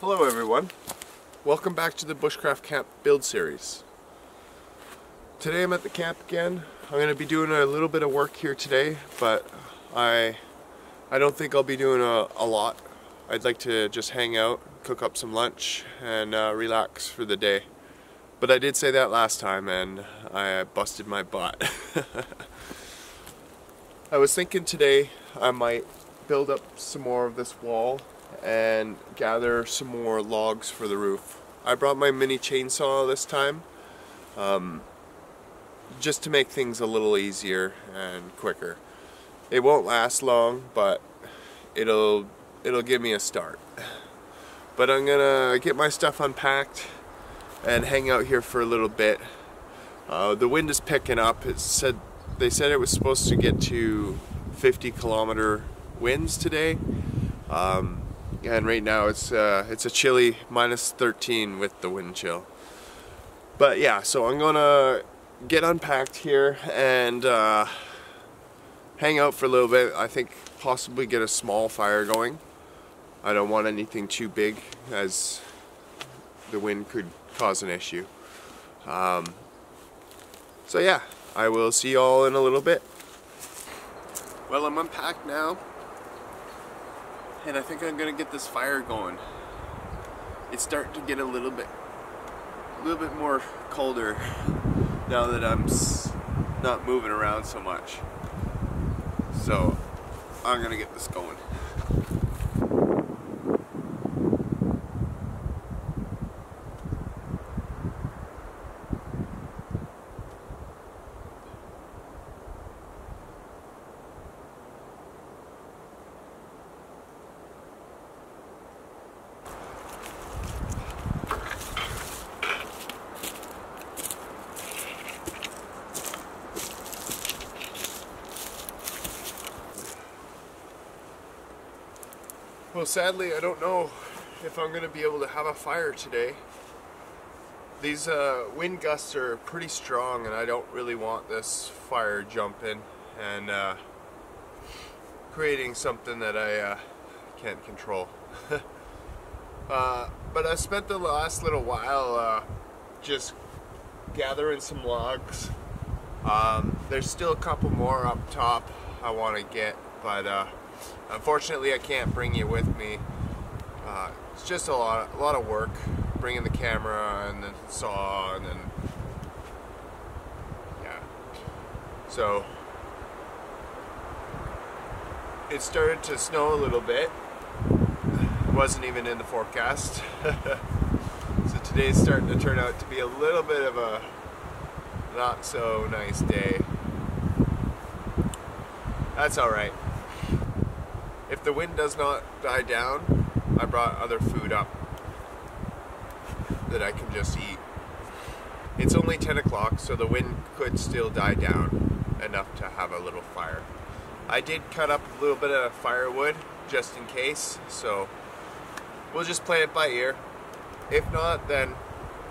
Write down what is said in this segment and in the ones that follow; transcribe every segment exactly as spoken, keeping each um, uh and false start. Hello everyone, welcome back to the Bushcraft Camp build series. Today I'm at the camp again. I'm going to be doing a little bit of work here today, but I I don't think I'll be doing a, a lot. I'd like to just hang out, cook up some lunch, and uh, relax for the day. But I did say that last time and I busted my butt. I was thinking today I might build up some more of this wall and gather some more logs for the roof. I brought my mini chainsaw this time um, just to make things a little easier and quicker. It won't last long, but it'll it'll give me a start. But I'm gonna get my stuff unpacked and hang out here for a little bit. Uh, the wind is picking up. It said they said it was supposed to get to fifty kilometer winds today. Um, And right now it's uh, it's a chilly minus thirteen with the wind chill. But yeah, so I'm gonna get unpacked here and uh, hang out for a little bit. I think possibly get a small fire going. I don't want anything too big as the wind could cause an issue. Um, so yeah, I will see you all in a little bit. Well, I'm unpacked now. And I think I'm gonna get this fire going. It's starting to get a little bit, a little bit more colder now that I'm s not moving around so much. So I'm gonna get this going. Well, sadly, I don't know if I'm going to be able to have a fire today. These uh, wind gusts are pretty strong, and I don't really want this fire jumping and uh, creating something that I uh, can't control. uh, but I spent the last little while uh, just gathering some logs. Um, there's still a couple more up top I want to get, but uh, unfortunately, I can't bring you with me. Uh, it's just a lot, a lot of work, bringing the camera and the saw, and then yeah. So it started to snow a little bit. It wasn't even in the forecast. So today's starting to turn out to be a little bit of a not so nice day. That's all right. If the wind does not die down, I brought other food up that I can just eat. It's only ten o'clock, so the wind could still die down enough to have a little fire. I did cut up a little bit of firewood just in case, so we'll just play it by ear. If not, then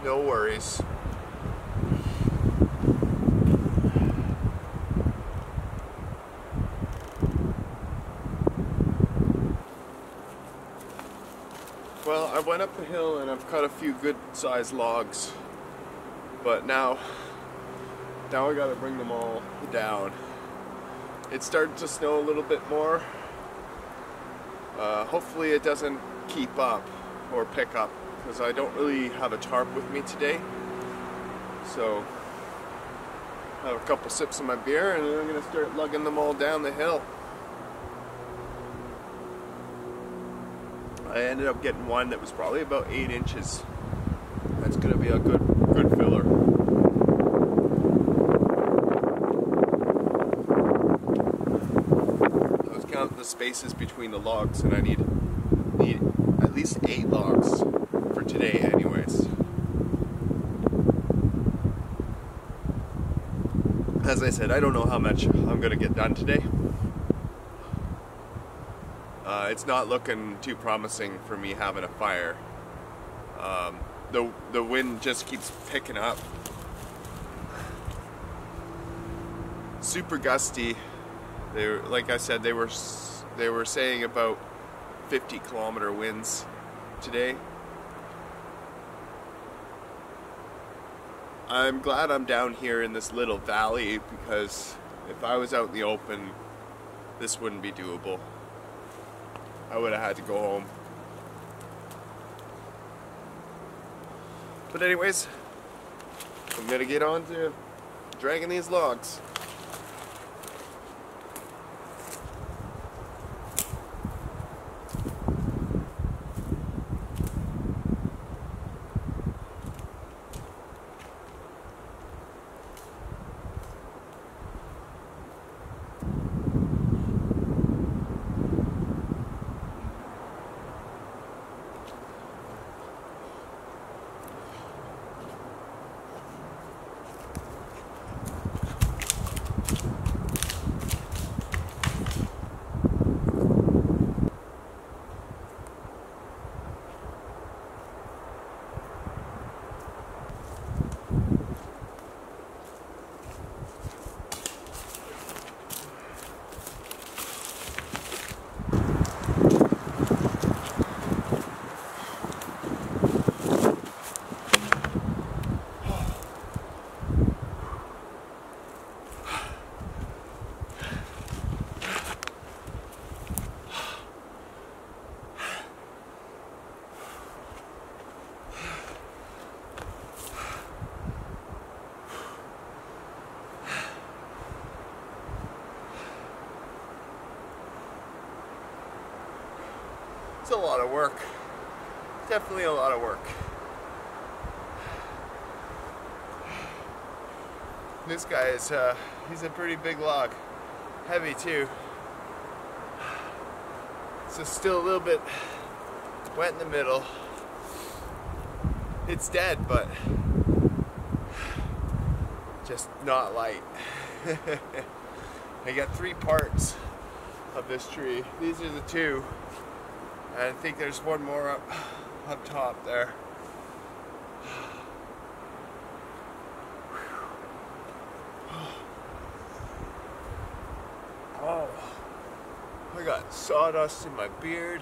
no worries. Well, I went up the hill and I've cut a few good-sized logs, but now, now I gotta bring them all down. It started to snow a little bit more. Uh, hopefully it doesn't keep up or pick up, because I don't really have a tarp with me today. So, I have a couple sips of my beer and then I'm gonna start lugging them all down the hill. I ended up getting one that was probably about eight inches. That's gonna be a good, good filler. I was counting the spaces between the logs, and I need, need at least eight logs for today, anyways. As I said, I don't know how much I'm gonna get done today. Uh, it's not looking too promising for me having a fire. Um, the, the wind just keeps picking up. Super gusty. They were, like I said, they were, they were saying about fifty kilometer winds today. I'm glad I'm down here in this little valley, because if I was out in the open, this wouldn't be doable. I would have had to go home. But anyways, I'm gonna get on to dragging these logs. It's a lot of work, definitely a lot of work. This guy is, uh, he's a pretty big log, heavy too. So still a little bit wet in the middle. It's dead, but just not light. I got three parts of this tree. These are the two. I think there's one more up, up top there. Oh, I got sawdust in my beard,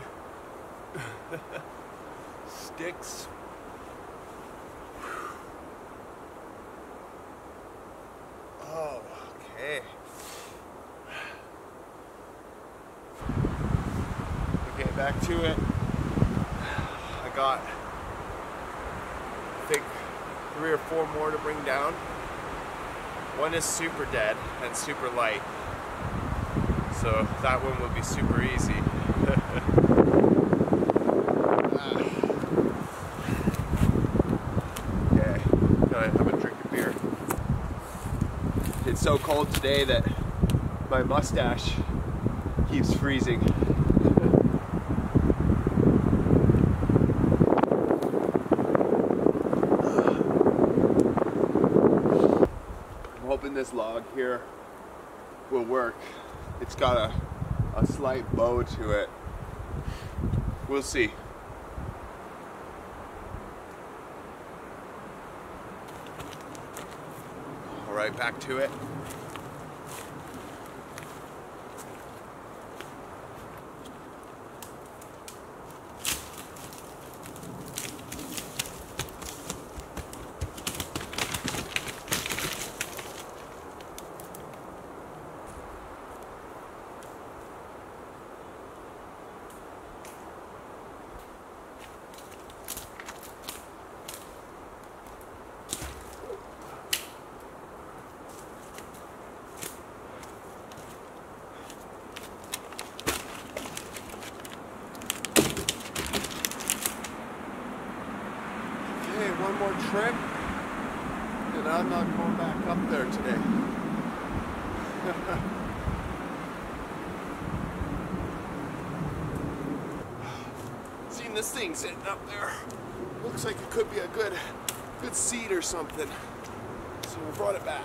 sticks. Oh, okay. Back to it. I got, I think, three or four more to bring down. One is super dead and super light, so that one will be super easy. Okay, I'm gonna drink a beer. It's so cold today that my mustache keeps freezing. This log here will work. It's got a, a slight bow to it. We'll see. All right, back to it. More trip, and I'm not going back up there today. Seen this thing sitting up there. Looks like it could be a good, good seed or something. So we brought it back.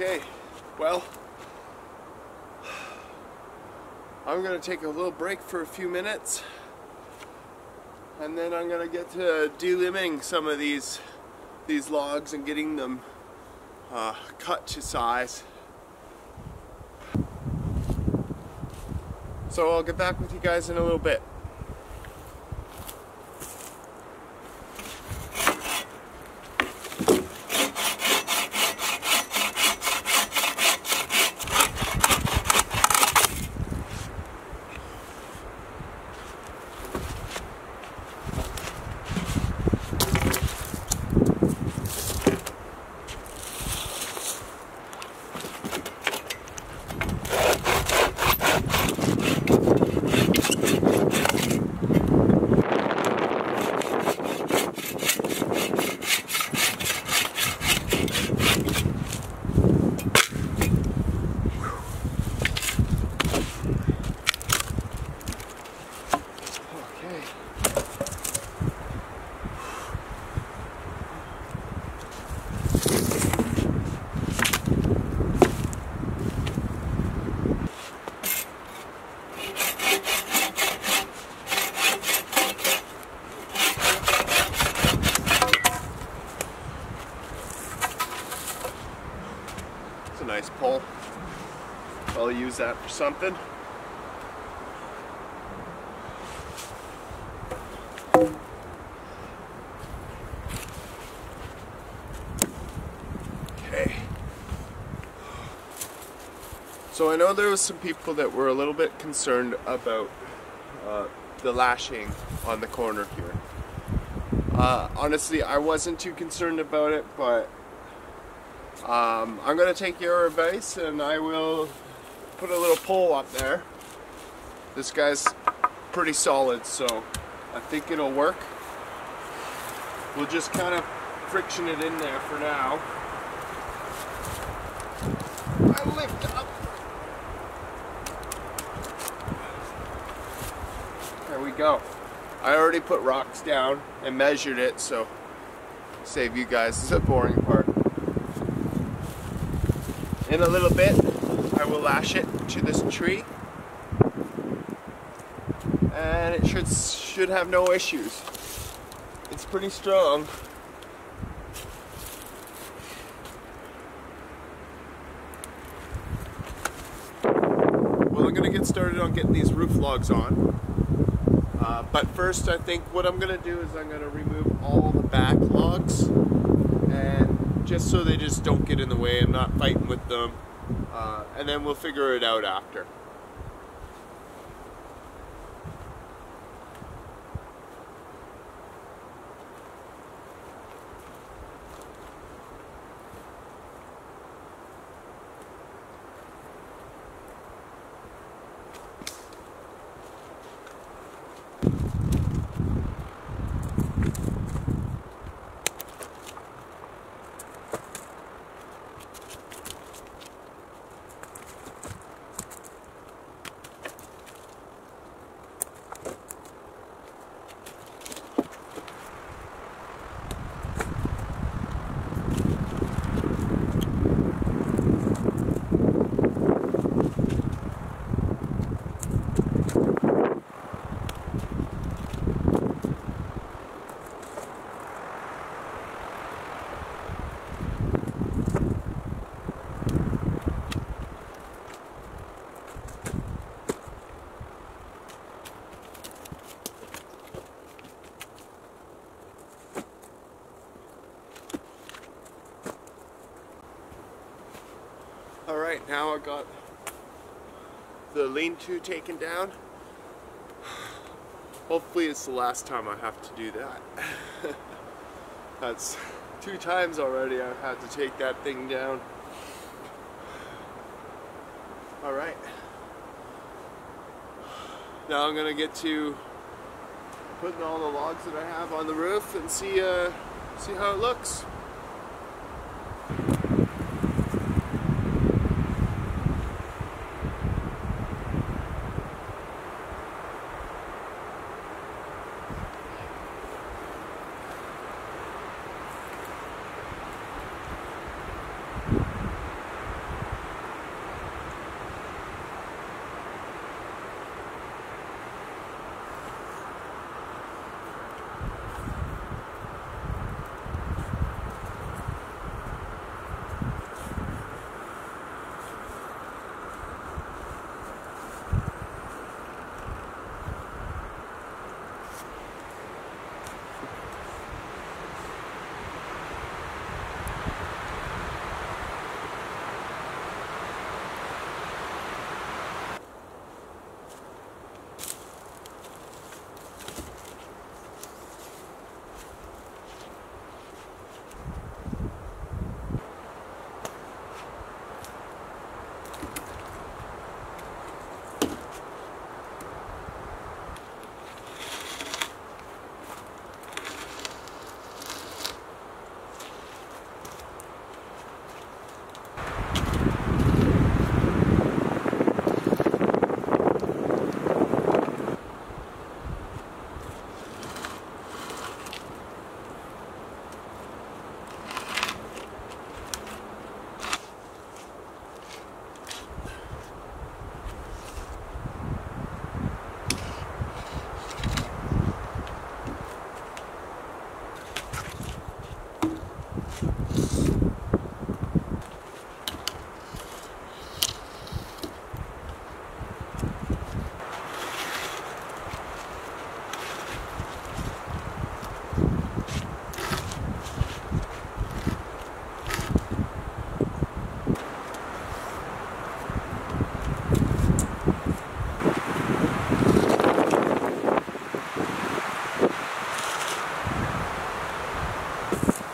Okay, well, I'm going to take a little break for a few minutes, and then I'm going to get to delimbing some of these these logs and getting them uh, cut to size. So I'll get back with you guys in a little bit. Nice pole. I'll use that for something. Okay. So I know there was some people that were a little bit concerned about uh, the lashing on the corner here. Uh, honestly, I wasn't too concerned about it, but Um, I'm going to take your advice, and I will put a little pole up there. This guy's pretty solid, so I think it'll work. We'll just kind of friction it in there for now. I lift up. There we go. I already put rocks down and measured it, so save you guys the boring part. In a little bit, I will lash it to this tree, and it should should have no issues. It's pretty strong. Well, I'm gonna get started on getting these roof logs on, uh, but first, I think what I'm gonna do is I'm gonna remove all the back logs, and just so they just don't get in the way. I'm not fighting with them, uh, and then we'll figure it out after. Alright, now I got the lean-to taken down. Hopefully it's the last time I have to do that. That's two times already I've had to take that thing down. Alright. Now I'm gonna get to putting all the logs that I have on the roof and see uh, see how it looks.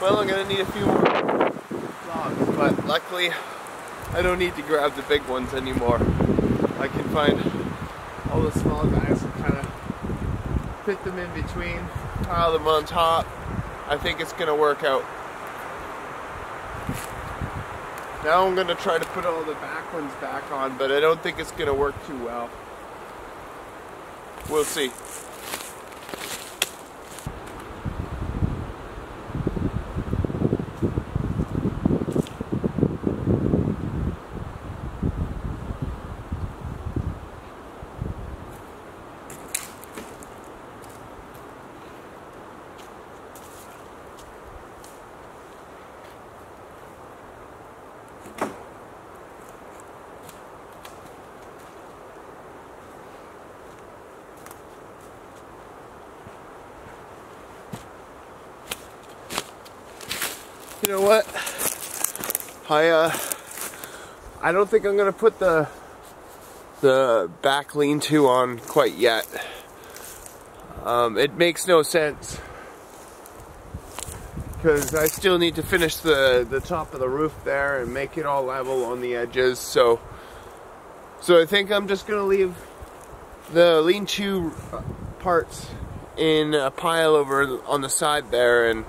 Well, I'm gonna need a few more logs, but luckily I don't need to grab the big ones anymore. I can find all the small guys and kind of fit them in between, pile them on top. I think it's gonna work out. Now I'm gonna try to put all the back ones back on, but I don't think it's gonna work too well. We'll see. You know what, I uh, I don't think I'm gonna put the the back lean-to on quite yet. Um, it makes no sense because I still need to finish the the top of the roof there and make it all level on the edges. So so I think I'm just gonna leave the lean-to parts in a pile over on the side there, and.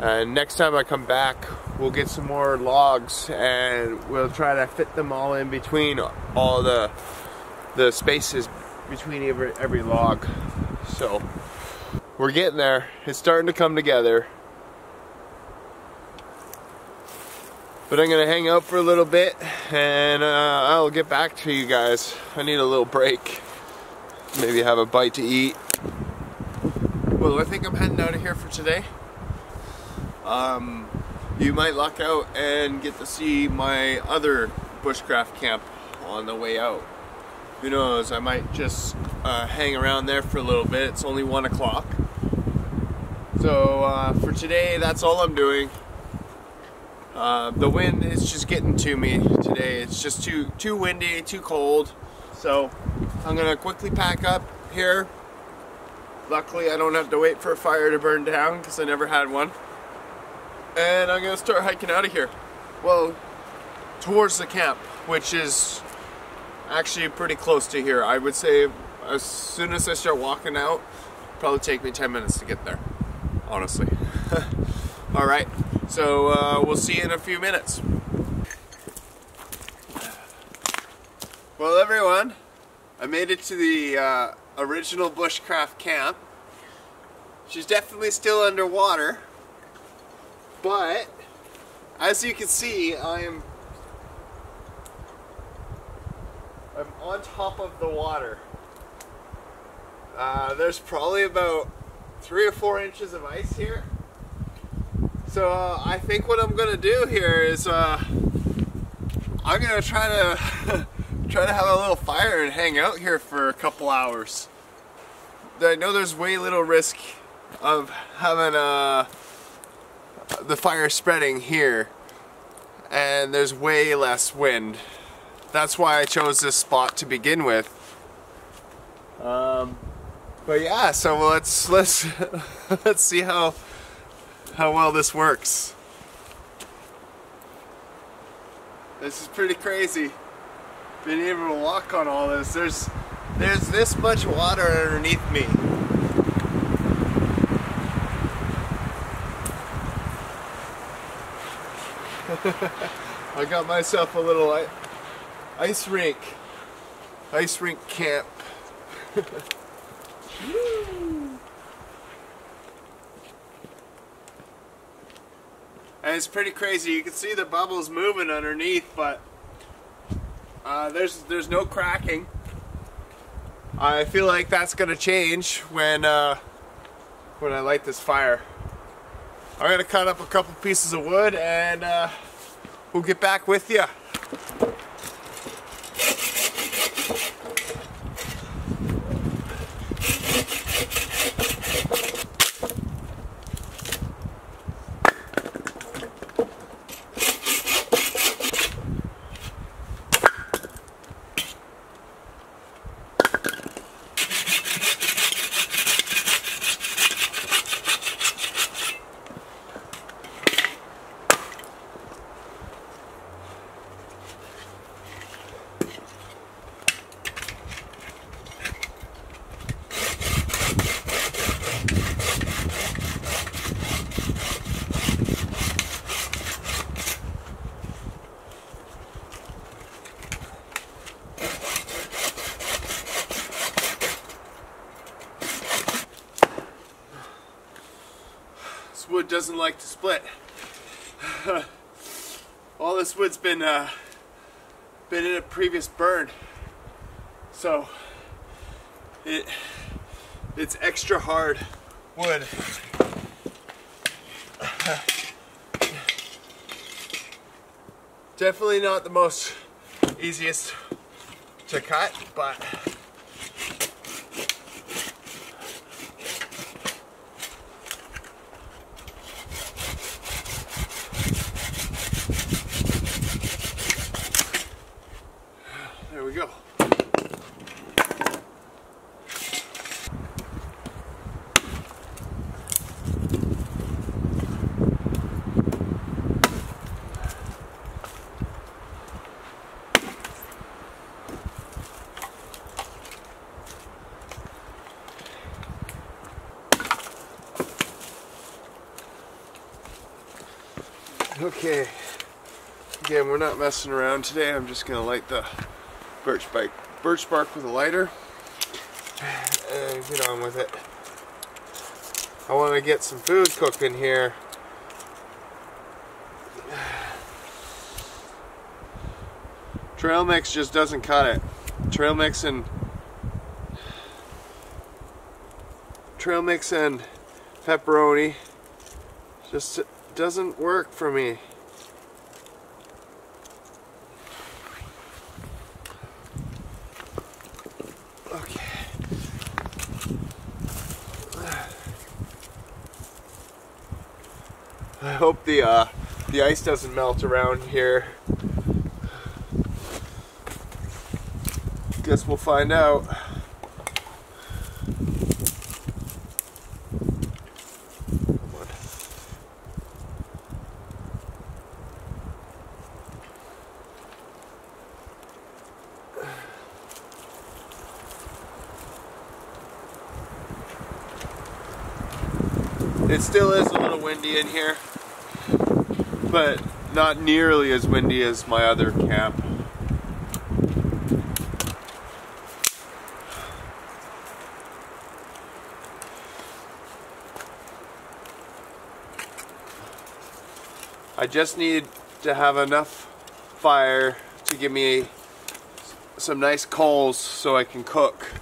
And uh, next time I come back, we'll get some more logs and we'll try to fit them all in between all the the spaces between every, every log. So we're getting there. It's starting to come together. But I'm gonna hang out for a little bit and uh, I'll get back to you guys. I need a little break. Maybe have a bite to eat. Well, I think I'm heading out of here for today. Um, you might luck out and get to see my other bushcraft camp on the way out. Who knows, I might just uh, hang around there for a little bit. It's only one o'clock. So uh, for today, that's all I'm doing. Uh, the wind is just getting to me today. It's just too, too windy, too cold. So I'm gonna quickly pack up here. Luckily, I don't have to wait for a fire to burn down because I never had one. And I'm gonna start hiking out of here. Well, towards the camp, which is actually pretty close to here. I would say as soon as I start walking out, it'll probably take me ten minutes to get there, honestly. All right, so uh, we'll see you in a few minutes. Well, everyone, I made it to the uh, original bushcraft camp. She's definitely still underwater. But, as you can see, I'm, I'm on top of the water. Uh, there's probably about three or four inches of ice here. So uh, I think what I'm gonna do here is uh, I'm gonna try to try to have a little fire and hang out here for a couple hours. I know there's way little risk of having a the fire spreading here, and there's way less wind. That's why I chose this spot to begin with. Um, but yeah, so let's let's let's see how how well this works. This is pretty crazy. Being able to walk on all this. There's there's this much water underneath me. I got myself a little ice rink, ice rink camp. And it's pretty crazy. You can see the bubbles moving underneath, but uh, there's there's no cracking. I feel like that's gonna change when uh, when I light this fire. I'm going to cut up a couple pieces of wood and uh, we'll get back with you. wood doesn't like to split. All this wood's been uh, been in a previous burn, so it it's extra hard wood. Definitely not the most easiest to cut, but there we go. Okay, again, we're not messing around today. I'm just gonna light the birch bark, birch bark with a lighter and get on with it. I want to get some food cooking here. Trail mix just doesn't cut it. Trail mix and trail mix and pepperoni just doesn't work for me. Okay. I hope the uh, the ice doesn't melt around here. Guess we'll find out. It still is a little windy in here, but not nearly as windy as my other camp. I just need to have enough fire to give me some nice coals so I can cook.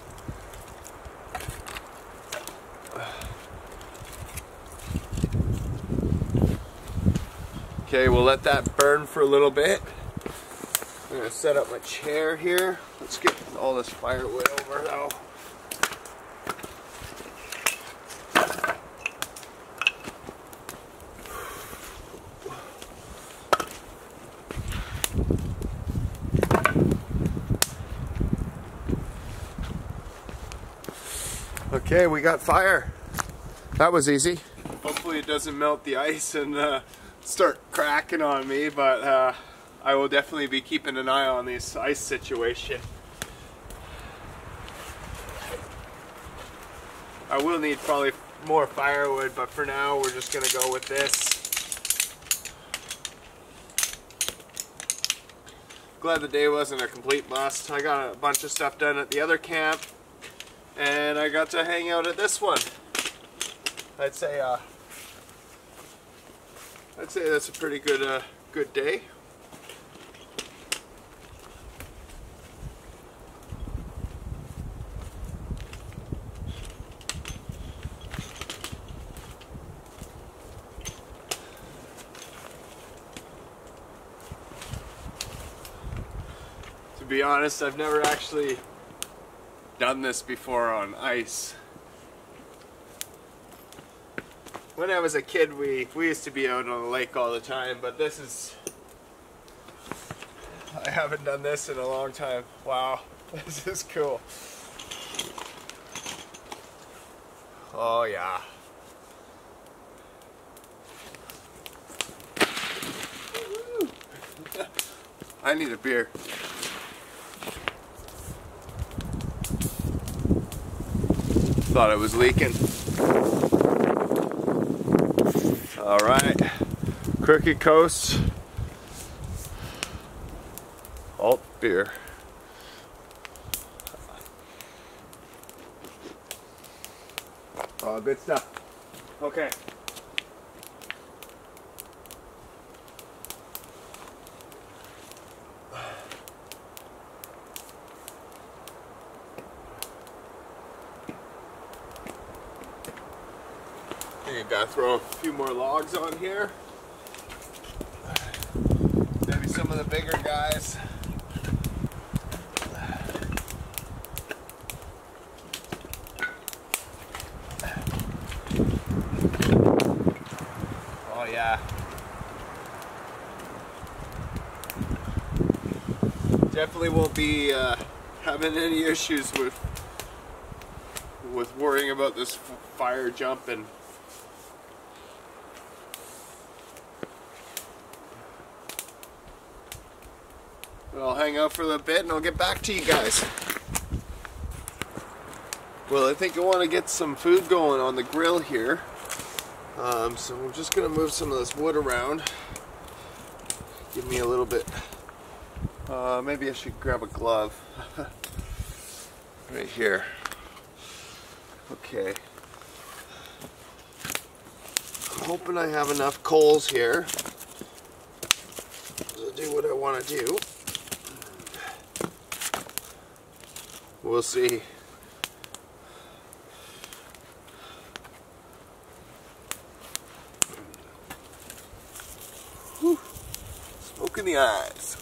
Okay, we'll let that burn for a little bit. I'm gonna set up my chair here. Let's get all this firewood over now. Okay, we got fire. That was easy. Hopefully it doesn't melt the ice and uh, start cracking on me, but uh, I will definitely be keeping an eye on this ice situation. I will need probably more firewood, but for now we're just gonna go with this. Glad the day wasn't a complete bust. I got a bunch of stuff done at the other camp, and I got to hang out at this one. I'd say uh, I'd say that's a pretty good, uh, good day. To be honest, I've never actually done this before on ice. When I was a kid, we, we used to be out on the lake all the time, but this is... I haven't done this in a long time. Wow, this is cool. Oh yeah. I need a beer. Thought it was leaking. All right, Crooked Coast, alt beer. Oh, good stuff. Okay. think I've got to throw a few more logs on here. Maybe some of the bigger guys. Oh yeah. Definitely won't be uh, having any issues with with worrying about this fire jumping. But I'll hang out for a bit and I'll get back to you guys. Well, I think I want to get some food going on the grill here. Um, so I'm just going to move some of this wood around. Give me a little bit. Uh, maybe I should grab a glove. Right here. Okay. I'm hoping I have enough coals here to do what I want to do. We'll see. Whew. Smoke in the eyes.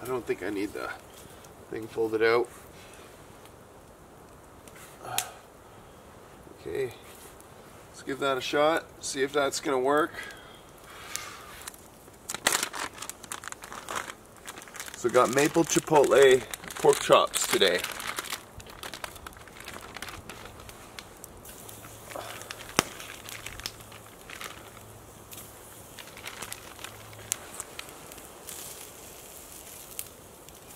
I don't think I need the thing folded out. Okay, let's give that a shot, see if that's gonna work. So got maple chipotle pork chops today.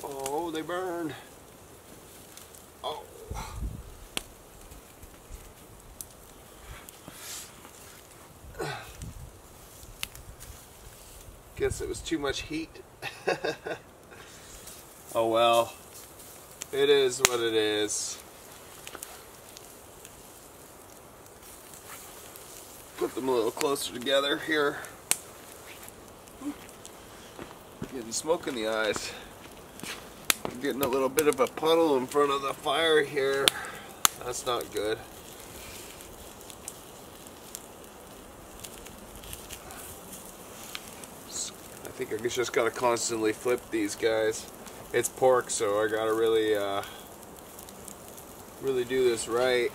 Oh, they burn. Oh. Guess it was too much heat. Oh well. It is what it is. Put them a little closer together here. Getting smoke in the eyes. Getting a little bit of a puddle in front of the fire here. That's not good. I think I just gotta constantly flip these guys. It's pork, so I gotta really, uh, really do this right.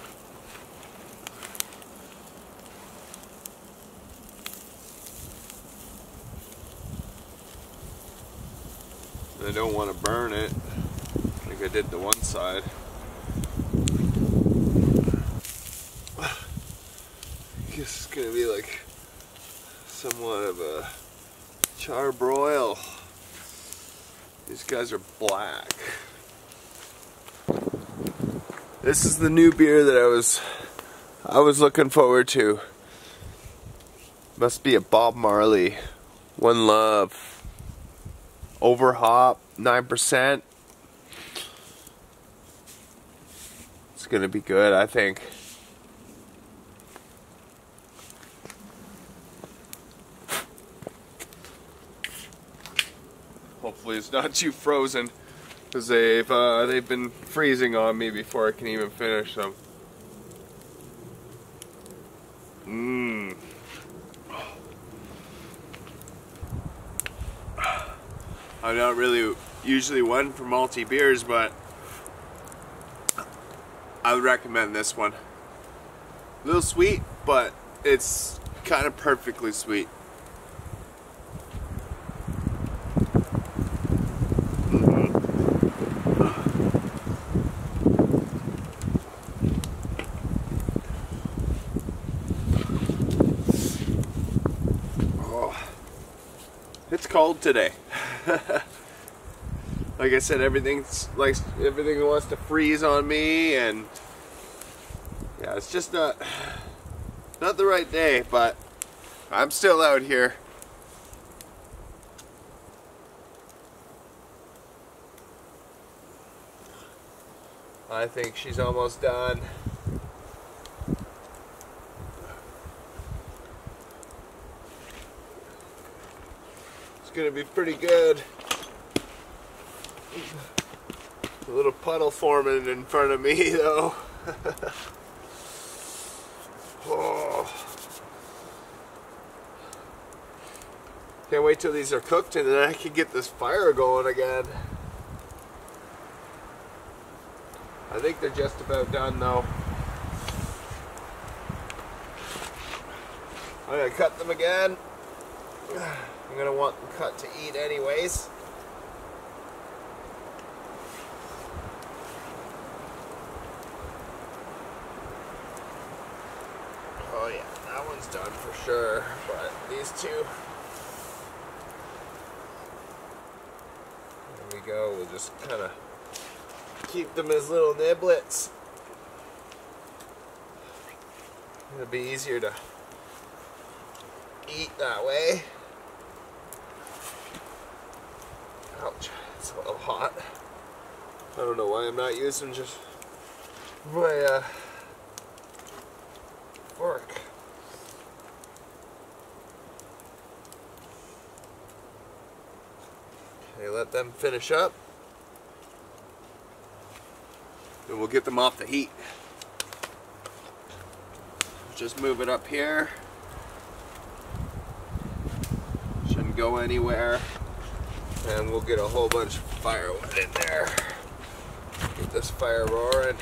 I don't want to burn it. I think I did the one side. I guess it's going to be like somewhat of a char broil. These guys are black. This is the new beer that I was I was looking forward to. Must be a Bob Marley. One Love. Over hop, nine percent. It's gonna be good, I think. Hopefully it's not too frozen, because they've, uh, they've been freezing on me before I can even finish them. Mmm. I'm not really usually one for malty beers, but I would recommend this one. A little sweet, but it's kind of perfectly sweet. Oh, it's cold today. Like I said, everything's like everything wants to freeze on me, and yeah, it's just not not the right day, but I'm still out here. I think she's almost done. Gonna be pretty good. A little puddle forming in front of me though. Oh. Can't wait till these are cooked and then I can get this fire going again. I think they're just about done though. I'm gonna cut them again. I'm gonna want them cut to eat anyways. Oh yeah, that one's done for sure, but these two. There we go, we'll just kind of keep them as little niblets. It'll be easier to eat that way. Ouch, it's a little hot. I don't know why I'm not using just my uh, fork. Okay, let them finish up. And we'll get them off the heat. Just move it up here. Shouldn't go anywhere. And we'll get a whole bunch of firewood in there. Get this fire roaring.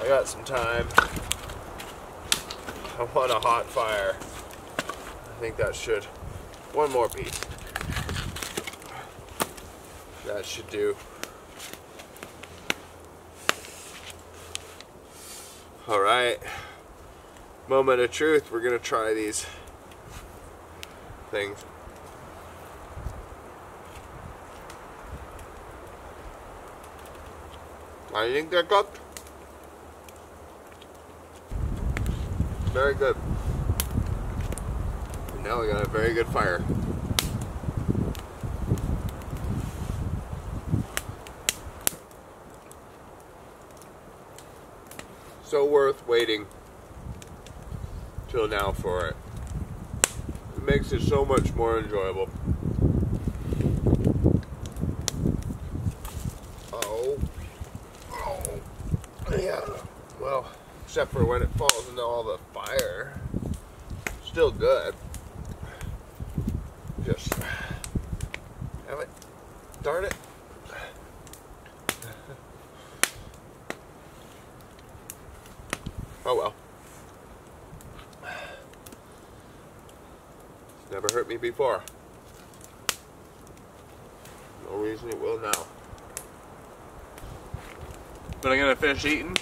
I got some time. I want a hot fire. I think that should. One more piece. That should do. All right, moment of truth. We're gonna try these things. I think they're cooked. Very good. And now we got a very good fire. So worth waiting till now for it. It makes it so much more enjoyable. Oh, oh, yeah. Well, except for when it falls into all the fire, still good. Just damn it, darn it. Oh well. It's never hurt me before. No reason it will now. But I'm gonna finish eating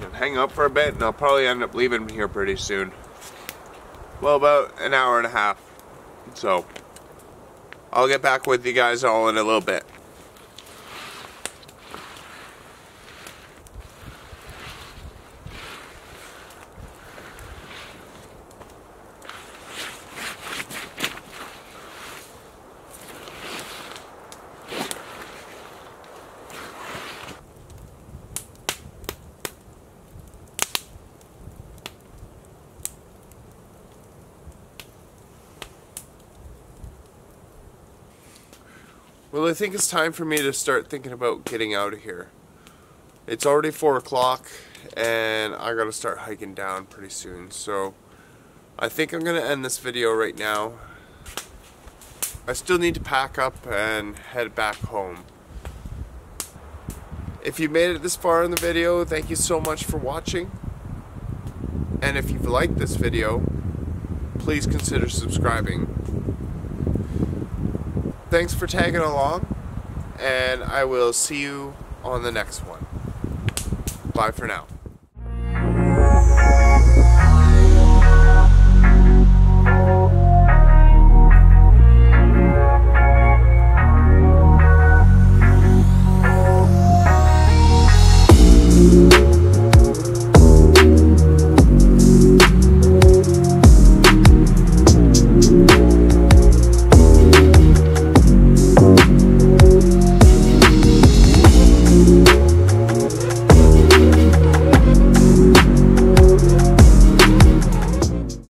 and hang up for a bit, and I'll probably end up leaving here pretty soon. Well, about an hour and a half. So I'll get back with you guys all in a little bit. Well, I think it's time for me to start thinking about getting out of here. It's already four o'clock, and I gotta start hiking down pretty soon. So, I think I'm gonna end this video right now. I still need to pack up and head back home. If you made it this far in the video, thank you so much for watching. And if you've liked this video, please consider subscribing. Thanks for tagging along, and I will see you on the next one. Bye for now.